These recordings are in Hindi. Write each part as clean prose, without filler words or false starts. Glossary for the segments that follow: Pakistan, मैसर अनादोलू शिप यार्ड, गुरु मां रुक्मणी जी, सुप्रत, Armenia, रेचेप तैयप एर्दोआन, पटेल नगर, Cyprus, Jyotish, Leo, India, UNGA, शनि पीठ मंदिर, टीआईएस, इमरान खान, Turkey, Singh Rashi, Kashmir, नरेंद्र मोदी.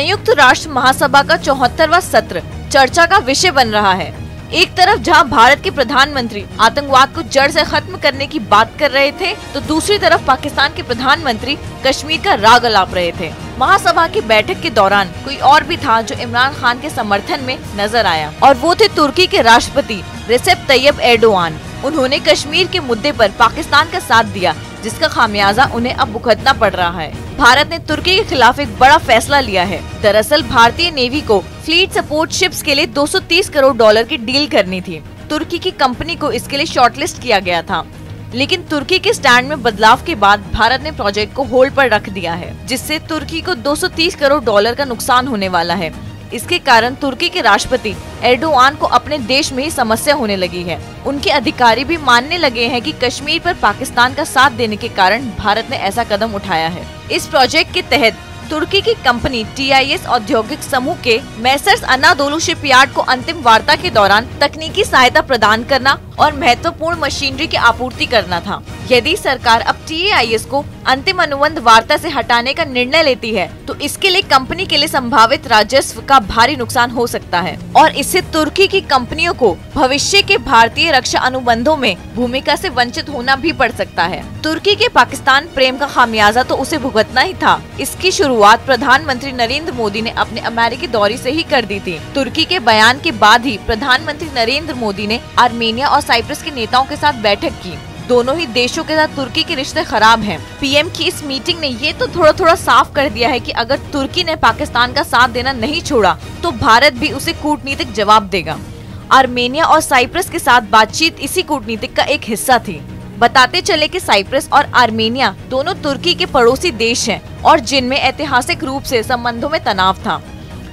संयुक्त राष्ट्र महासभा का 74वां सत्र चर्चा का विषय बन रहा है। एक तरफ जहां भारत के प्रधानमंत्री आतंकवाद को जड़ से खत्म करने की बात कर रहे थे, तो दूसरी तरफ पाकिस्तान के प्रधानमंत्री कश्मीर का राग अलाप रहे थे। महासभा की बैठक के दौरान कोई और भी था जो इमरान खान के समर्थन में नजर आया, और वो थे तुर्की के राष्ट्रपति रेचेप तैयप एर्दोआन। उन्होंने कश्मीर के मुद्दे पर पाकिस्तान का साथ दिया, जिसका खामियाजा उन्हें अब भुगतना पड़ रहा है। भारत ने तुर्की के खिलाफ एक बड़ा फैसला लिया है। दरअसल भारतीय नेवी को फ्लीट सपोर्ट शिप्स के लिए 230 करोड़ डॉलर की डील करनी थी। तुर्की की कंपनी को इसके लिए शॉर्टलिस्ट किया गया था, लेकिन तुर्की के स्टैंड में बदलाव के बाद भारत ने प्रोजेक्ट को होल्ड पर रख दिया है, जिससे तुर्की को 230 करोड़ डॉलर का नुकसान होने वाला है। इसके कारण तुर्की के राष्ट्रपति एर्दोआन को अपने देश में ही समस्या होने लगी है। उनके अधिकारी भी मानने लगे हैं कि कश्मीर पर पाकिस्तान का साथ देने के कारण भारत ने ऐसा कदम उठाया है। इस प्रोजेक्ट के तहत तुर्की की कंपनी टीआईएस औद्योगिक समूह के मैसर अनादोलू शिप यार्ड को अंतिम वार्ता के दौरान तकनीकी सहायता प्रदान करना और महत्वपूर्ण मशीनरी की आपूर्ति करना था। यदि सरकार अब टीआईएस को अंतिम अनुबंध वार्ता से हटाने का निर्णय लेती है, तो इसके लिए कंपनी के लिए संभावित राजस्व का भारी नुकसान हो सकता है, और इससे तुर्की की कंपनियों को भविष्य के भारतीय रक्षा अनुबंधों में भूमिका से वंचित होना भी पड़ सकता है। तुर्की के पाकिस्तान प्रेम का खामियाजा तो उसे भुगतना ही था। इसकी शुरुआत प्रधानमंत्री नरेंद्र मोदी ने अपने अमेरिकी दौरे से ही कर दी थी। तुर्की के बयान के बाद ही प्रधानमंत्री नरेंद्र मोदी ने आर्मेनिया और साइप्रस के नेताओं के साथ बैठक की। दोनों ही देशों के साथ तुर्की के रिश्ते खराब हैं। पीएम की इस मीटिंग ने ये तो थोड़ा थोड़ा साफ कर दिया है कि अगर तुर्की ने पाकिस्तान का साथ देना नहीं छोड़ा, तो भारत भी उसे कूटनीतिक जवाब देगा। आर्मेनिया और साइप्रस के साथ बातचीत इसी कूटनीतिक का एक हिस्सा थी। बताते चले कि साइप्रस और आर्मेनिया दोनों तुर्की के पड़ोसी देश हैं और जिनमें ऐतिहासिक रूप से संबंधों में तनाव था।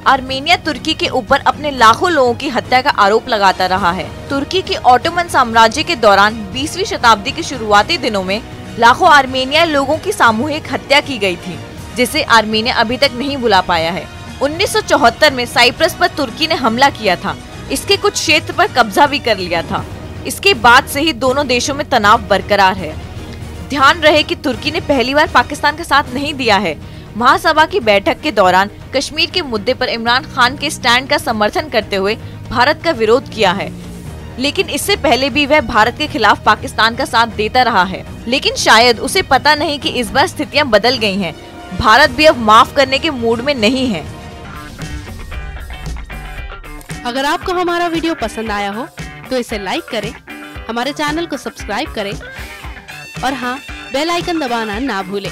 आर्मेनिया तुर्की के ऊपर अपने लाखों लोगों की हत्या का आरोप लगाता रहा है। तुर्की के ओटोमन साम्राज्य के दौरान 20वीं शताब्दी के शुरुआती दिनों में लाखों आर्मेनिया लोगों की सामूहिक हत्या की गई थी, जिसे आर्मेनिया अभी तक नहीं भुला पाया है। 1974 में साइप्रस पर तुर्की ने हमला किया था, इसके कुछ क्षेत्र पर कब्जा भी कर लिया था। इसके बाद से ही दोनों देशों में तनाव बरकरार है। ध्यान रहे कि तुर्की ने पहली बार पाकिस्तान का साथ नहीं दिया है। महासभा की बैठक के दौरान कश्मीर के मुद्दे पर इमरान खान के स्टैंड का समर्थन करते हुए भारत का विरोध किया है, लेकिन इससे पहले भी वह भारत के खिलाफ पाकिस्तान का साथ देता रहा है। लेकिन शायद उसे पता नहीं कि इस बार स्थितियां बदल गई हैं। भारत भी अब माफ करने के मूड में नहीं है। अगर आपको हमारा वीडियो पसंद आया हो तो इसे लाइक करें, हमारे चैनल को सब्सक्राइब करें और हाँ, बेल आइकन दबाना ना भूलें,